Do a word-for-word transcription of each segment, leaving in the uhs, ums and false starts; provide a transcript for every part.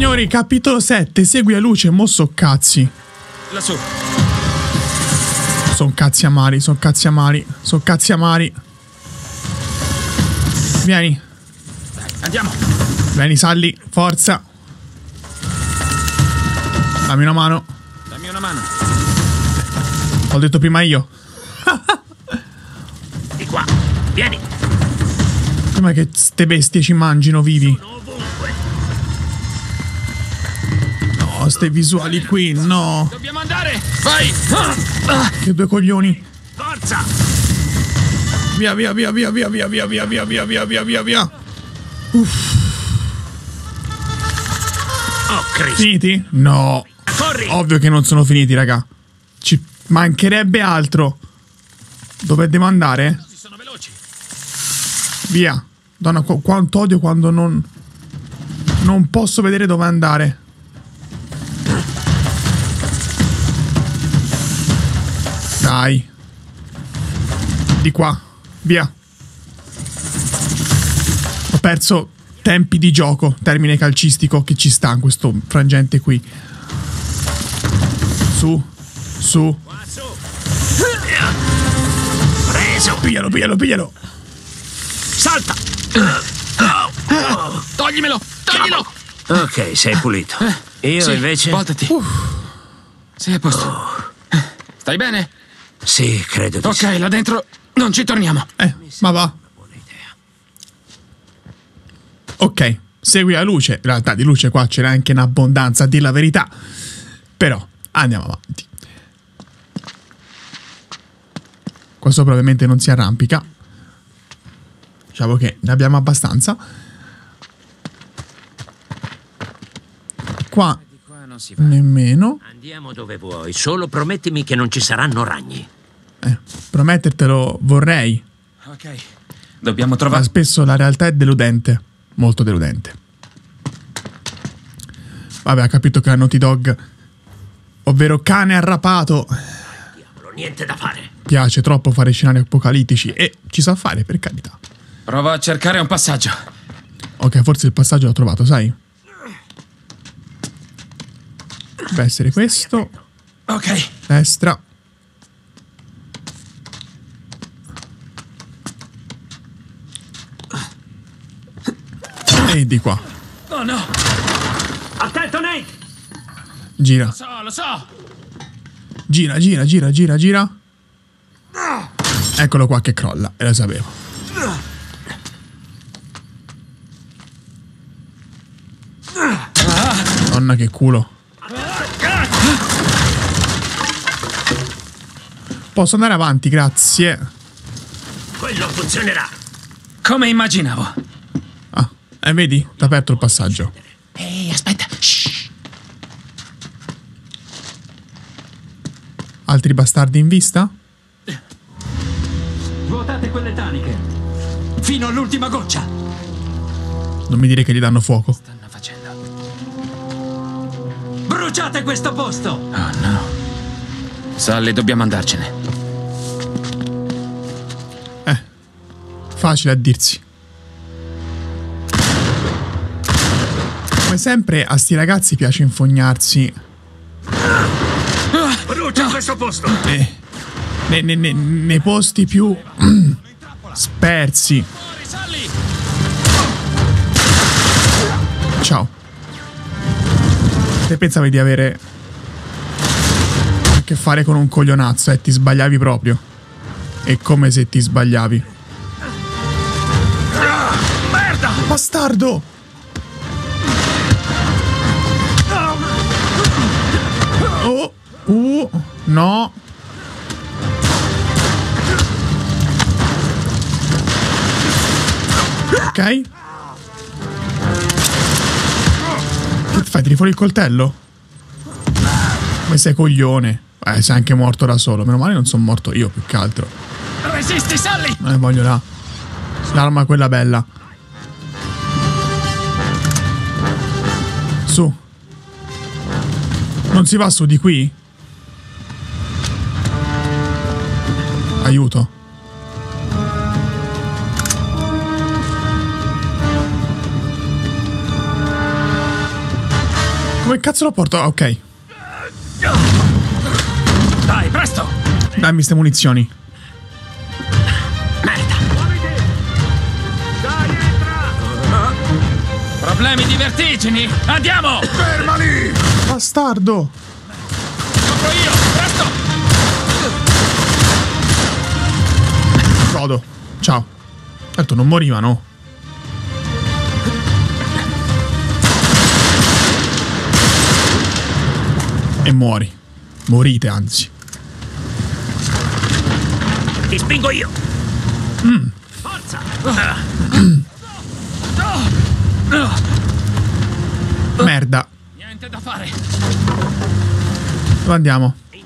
Signori, capitolo sette, segui la luce, mo so cazzi. Lassù. Son cazzi amari, son cazzi amari, son cazzi amari. Vieni. Andiamo. Vieni, Sally, forza. Dammi una mano. Dammi una mano. Ho detto prima io. Di qua, vieni. Prima che ste bestie ci mangino vivi. No, ste visuali qui, no. Dobbiamo andare. Vai. Che due coglioni. Forza. Via, via, via, via, via, via, via, via, via, via, via, via, via, via. Uff. Oh, Cristo. Finiti? No. Corri. Ovvio che non sono finiti, raga. Ci mancherebbe altro. Dove devo andare? Sono veloci. Via. Donna, qu quanto odio quando non... non posso vedere dove andare. Dai. Di qua. Via. Ho perso tempi di gioco, termine calcistico che ci sta in questo frangente qui. Su. Su. Preso. Piglialo, piglialo, piglialo. Salta. Toglimelo, toglilo. Ok, sei pulito. Io sì, invece... voltati. Uh. Sei a posto. Oh. Stai bene? Sì, credo di okay, sì. Ok, là dentro non ci torniamo. Eh, ma va. Ok, segui la luce. In realtà di luce qua c'era anche in abbondanza, a dir la verità. Però andiamo avanti. Qua sopra ovviamente non si arrampica. Diciamo che ne abbiamo abbastanza. Qua, di qua non si va. Nemmeno. Andiamo dove vuoi, solo promettimi che non ci saranno ragni. Eh, promettertelo vorrei. Ok, dobbiamo trovare... Ma spesso la realtà è deludente. Molto deludente. Vabbè, ha capito che la Naughty Dog, ovvero cane arrapato, diavolo, niente da fare. Piace troppo fare scenari apocalittici. E ci sa fare, per carità. Prova a cercare un passaggio. Ok, forse il passaggio l'ho trovato, sai. Deve essere questo. Ok. Destra. E di qua. Oh no. Attento, Nate. Gira. Lo so, lo so. Gira, gira, gira, gira, gira. Eccolo qua che crolla. E lo sapevo. Donna che culo. Posso andare avanti, grazie. Quello funzionerà. Come immaginavo. Eh, vedi? T'ha aperto il passaggio. Ehi, aspetta. Shh. Altri bastardi in vista? Vuotate quelle taniche. Fino all'ultima goccia. Non mi dire che gli danno fuoco. Stanno facendo. Bruciate questo posto. Oh no. Sally, dobbiamo andarcene. Eh. Facile a dirsi. Come sempre a sti ragazzi piace infognarsi. Brucia questo posto. Ne, ne, ne, ne, nei posti più spersi. Ciao. Te pensavi di avere a che fare con un coglionazzo e eh? Ti sbagliavi proprio. E come se ti sbagliavi. Merda! Bastardo! Oh, uh, no. Ok. Che fai? Tiri fuori il coltello? Ma sei coglione. Eh, sei anche morto da solo. Meno male non sono morto io, più che altro. Resisti, Sally! Non ne voglio là. L'arma quella bella. Su. Non si va su di qui? Aiuto. Come cazzo lo porto? Ok. Dai, presto! Dammi ste munizioni. Merda. Dai, entra! Problemi di vertigini? Andiamo! Fermali! Bastardo! Sono io, presto! Frodo, ciao. Certo, non moriva, no? E muori. Morite, anzi. Ti spingo io. Mm. Forza. Merda. Niente da fare. Dove andiamo? In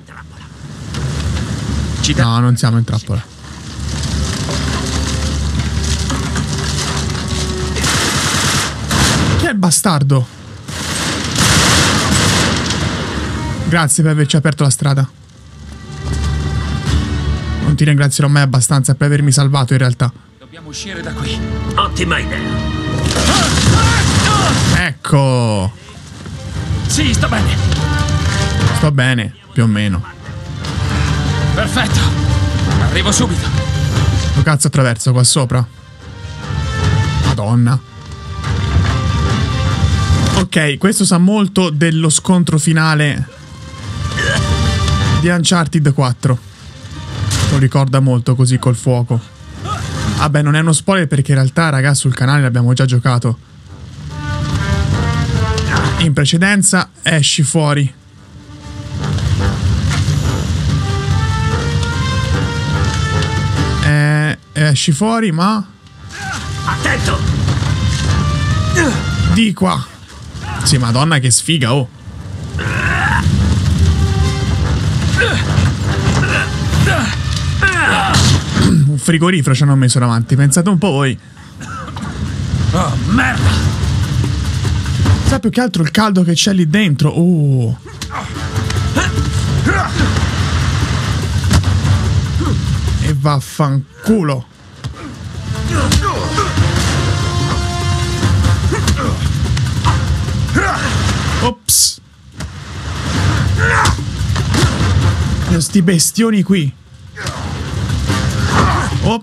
trappola. No, non siamo in trappola. Chi è il bastardo? Grazie per averci aperto la strada. Non ti ringrazierò mai abbastanza per avermi salvato, in realtà. Dobbiamo uscire da qui. Ottima idea. Ecco. Sì, sto bene. Sto bene, più o meno. Perfetto. Arrivo subito. Lo cazzo attraverso qua sopra. Madonna. Ok, questo sa molto dello scontro finale di Uncharted quattro. Lo ricorda molto, così col fuoco. Vabbè, ah, non è uno spoiler perché in realtà, ragazzi, sul canale l'abbiamo già giocato in precedenza. Esci fuori. Eh, esci fuori, ma attento! Di qua. Sì, madonna che sfiga, oh. Un frigorifero ci hanno messo davanti. Pensate un po' voi. Oh, merda. Sai, più che altro il caldo che c'è lì dentro. Oh. E vaffanculo. Ops. Sti bestioni qui. Oh.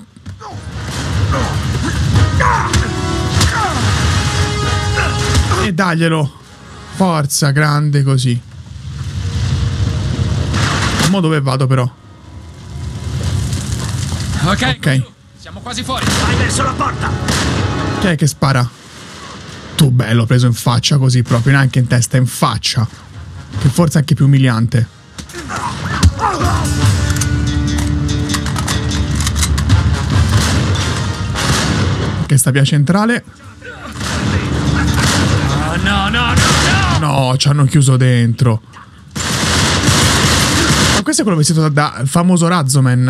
E daglielo. Forza, grande così. Mo dove vado però? Ok, okay. Siamo quasi fuori. Vai verso la porta. Chi è che spara? Tu bello, preso in faccia così proprio. Neanche in testa, in faccia. Che forse è anche più umiliante. Che sta via centrale. Oh, no, no, no, no. No, ci hanno chiuso dentro. Ma questo è quello vestito da, da famoso Razzoman.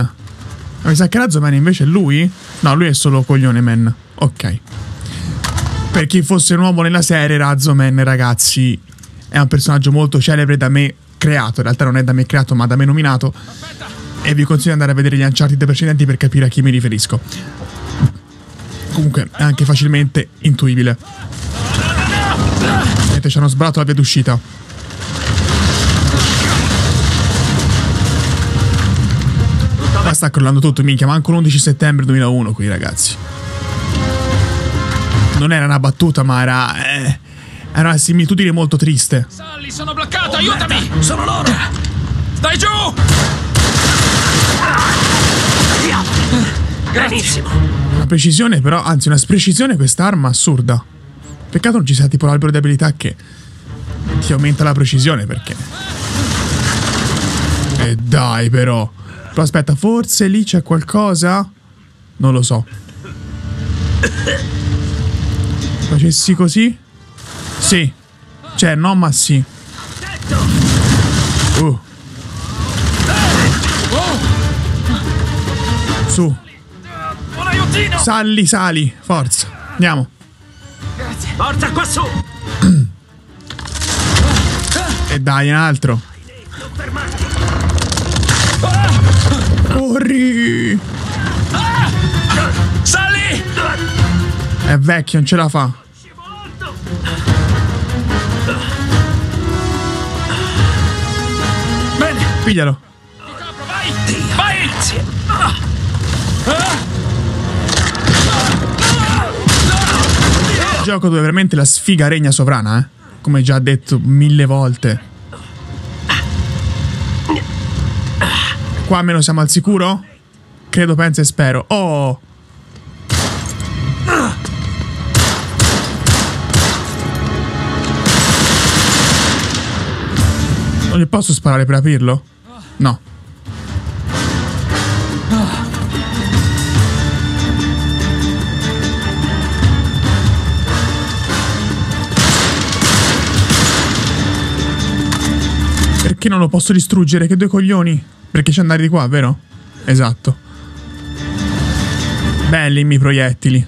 Ma mi sa che Razzoman invece è lui? No, lui è solo coglione man. Ok. Per chi fosse un uomo nella serie, Razzoman, ragazzi, è un personaggio molto celebre da me creato. In realtà non è da me creato, ma da me nominato. Aspetta. E vi consiglio di andare a vedere gli Uncharted precedenti per capire a chi mi riferisco. Comunque è anche facilmente intuibile. Vedete, ci hanno sbarato la via d'uscita. Ma sta crollando tutto, minchia. Manco l'undici settembre duemilauno qui, ragazzi. Non era una battuta, ma era eh, era una similitudine molto triste. Sally, sono bloccato, oh, aiutami! Merda. Sono loro! Stai giù! Benissimo. Una precisione però, anzi una sprecisione questa arma assurda. Peccato non ci sia tipo l'albero di abilità che ti aumenta la precisione, perché... E dai però. Però aspetta, forse lì c'è qualcosa? Non lo so. Facessi così? Sì. Cioè no, ma sì. Uh. Su. Sali, sali, forza. Andiamo. Grazie. Forza qua su. E dai, un altro. Corri. Sali. È vecchio, non ce la fa. Piglialo. Ti copro, vai! Vai! Ah. Ah. Gioco dove veramente la sfiga regna sovrana, eh? Come già detto mille volte. Qua almeno siamo al sicuro? Credo, penso e spero. Oh! Non gli posso sparare per aprirlo? No. Che non lo posso distruggere, che due coglioni. Perché c'è andare di qua, vero? Esatto. Belli i miei proiettili.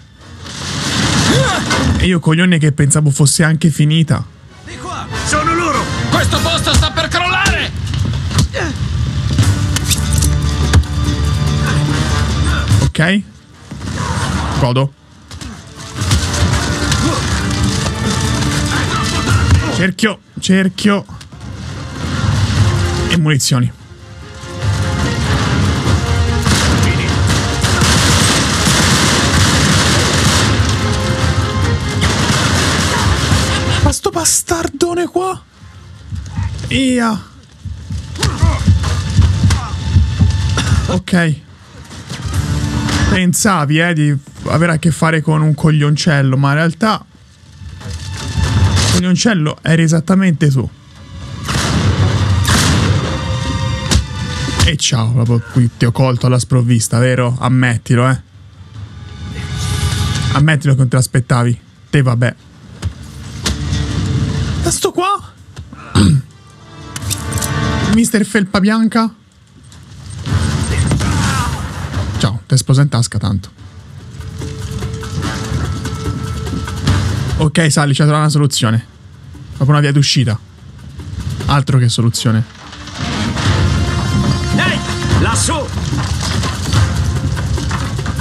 E io coglione che pensavo fosse anche finita. Di qua, sono loro. Questo posto sta per crollare. Ok. Godo. Cerchio, cerchio. E munizioni. Ma sto bastardone qua. Ia. Ok. Pensavi eh di avere a che fare con un coglioncello, ma in realtà il coglioncello eri esattamente tu. E ciao, proprio qui ti ho colto alla sprovvista, vero? Ammettilo, eh. Ammettilo che non te l'aspettavi. Te vabbè. Ma sto qua? Mister Felpa Bianca? Ciao, te sposa in tasca tanto. Ok, Sally, c'è una soluzione. Proprio una via d'uscita. Altro che soluzione. Lassù!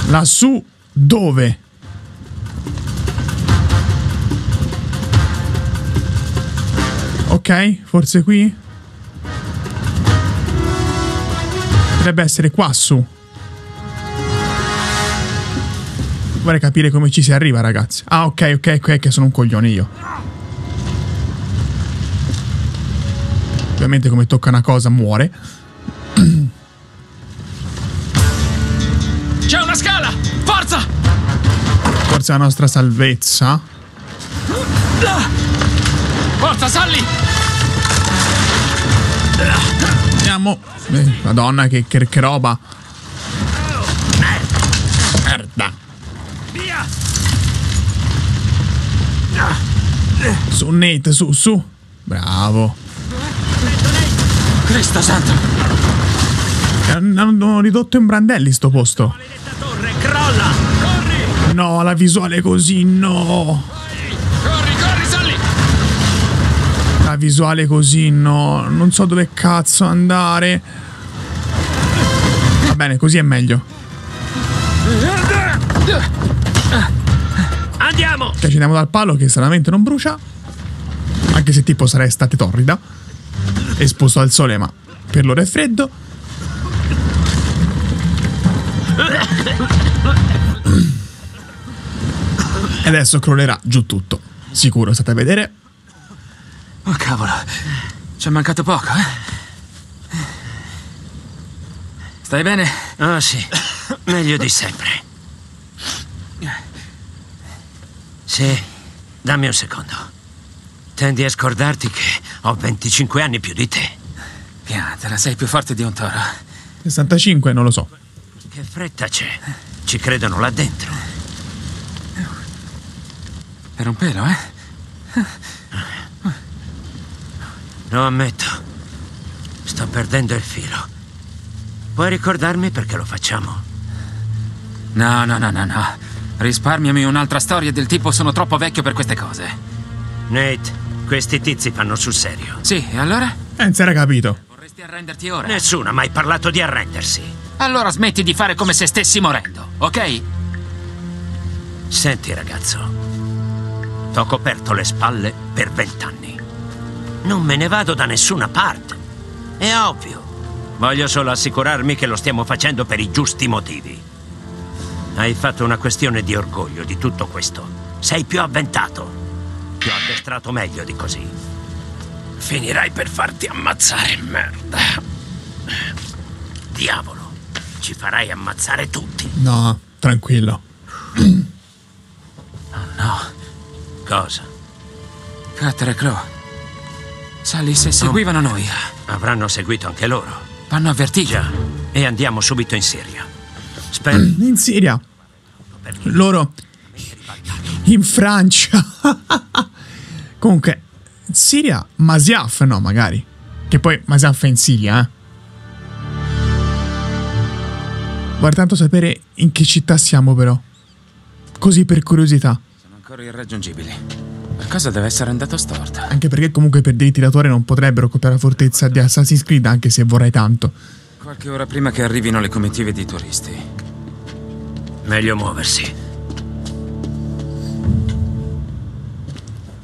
Lassù dove? Ok, forse qui? Potrebbe essere qua su. Vorrei capire come ci si arriva, ragazzi. Ah, ok, ok, ok, che sono un coglione io. Ovviamente come tocca una cosa muore. C'è una scala! Forza! Forza la nostra salvezza. Forza, Sally! Andiamo. Eh, Madonna, che, che, che roba! Merda! Via! Su, Nate, su, su! Bravo! Cristo santo! Hanno ridotto in brandelli sto posto. Torre, crolla. Corri. No, la visuale così, no. Corri, corri, Sally. La visuale così, no. Non so dove cazzo andare. Va bene, così è meglio. Andiamo. Ci andiamo dal palo che stranamente non brucia. Anche se tipo sarà estate torrida. Esposto al sole, ma per l'ora è freddo. E adesso crollerà giù tutto. Sicuro, state a vedere. Oh cavolo, ci è mancato poco, eh? Stai bene? Ah, oh, sì, meglio di sempre. Sì, dammi un secondo. Tendi a scordarti che ho venticinque anni più di te. Piantala, sei più forte di un toro. sessantacinque, non lo so. Che fretta c'è? Ci credono là dentro. Per un pelo, eh? Lo ammetto. Sto perdendo il filo. Puoi ricordarmi perché lo facciamo? No, no, no, no, no. Risparmiami un'altra storia del tipo sono troppo vecchio per queste cose. Nate, questi tizi fanno sul serio. Sì, e allora? Eh, non si era capito. Vorresti arrenderti ora? Nessuno ha mai parlato di arrendersi. Allora smetti di fare come se stessi morendo, ok? Senti, ragazzo, t'ho coperto le spalle per vent'anni. Non me ne vado da nessuna parte. È ovvio. Voglio solo assicurarmi che lo stiamo facendo per i giusti motivi. Hai fatto una questione di orgoglio di tutto questo. Sei più avventato. Ti ho addestrato meglio di così. Finirai per farti ammazzare, merda. Diavolo, ci farai ammazzare tutti. No, tranquillo. Oh no. Cosa? Cutter e Crow. Sally, se seguivano oh, noi... Avranno seguito anche loro. Vanno avvertiti. Già, e andiamo subito in Siria. Spero... In Siria? Loro... In Francia. Comunque, Siria, Masiaf, no, magari. Che poi Masiaf è in Siria, eh. Vorrei tanto sapere in che città siamo, però. Così per curiosità. Sono ancora irraggiungibili. Qualcosa deve essere andato storta. Anche perché comunque per diritti d'autore non potrebbero copiare la fortezza di Assassin's Creed, anche se vorrei tanto. Qualche ora prima che arrivino le comitive di turisti. Meglio muoversi.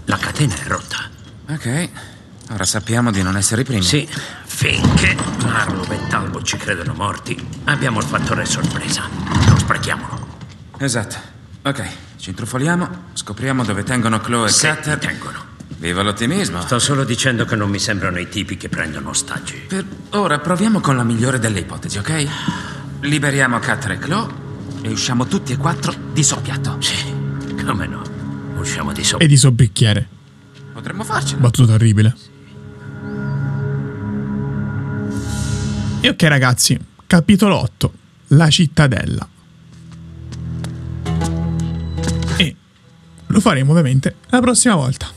La catena è rotta. Ok, ora sappiamo di non essere i primi. Sì, finché Marlowe e Talbo ci credono morti, abbiamo il fattore sorpresa. Non sprechiamolo. Esatto, ok. Ci intrufoliamo, scopriamo dove tengono Chloe e Cutter. Tengono. Viva l'ottimismo. Sto solo dicendo che non mi sembrano i tipi che prendono ostaggi. Per ora proviamo con la migliore delle ipotesi, ok? Liberiamo Cutter e Chloe e usciamo tutti e quattro di soppiatto. Sì, come no? Usciamo di soppiatto. E di sobbicchiere. Potremmo farcela. Battuta orribile. E ok ragazzi, capitolo otto. La cittadella. Lo faremo ovviamente la prossima volta.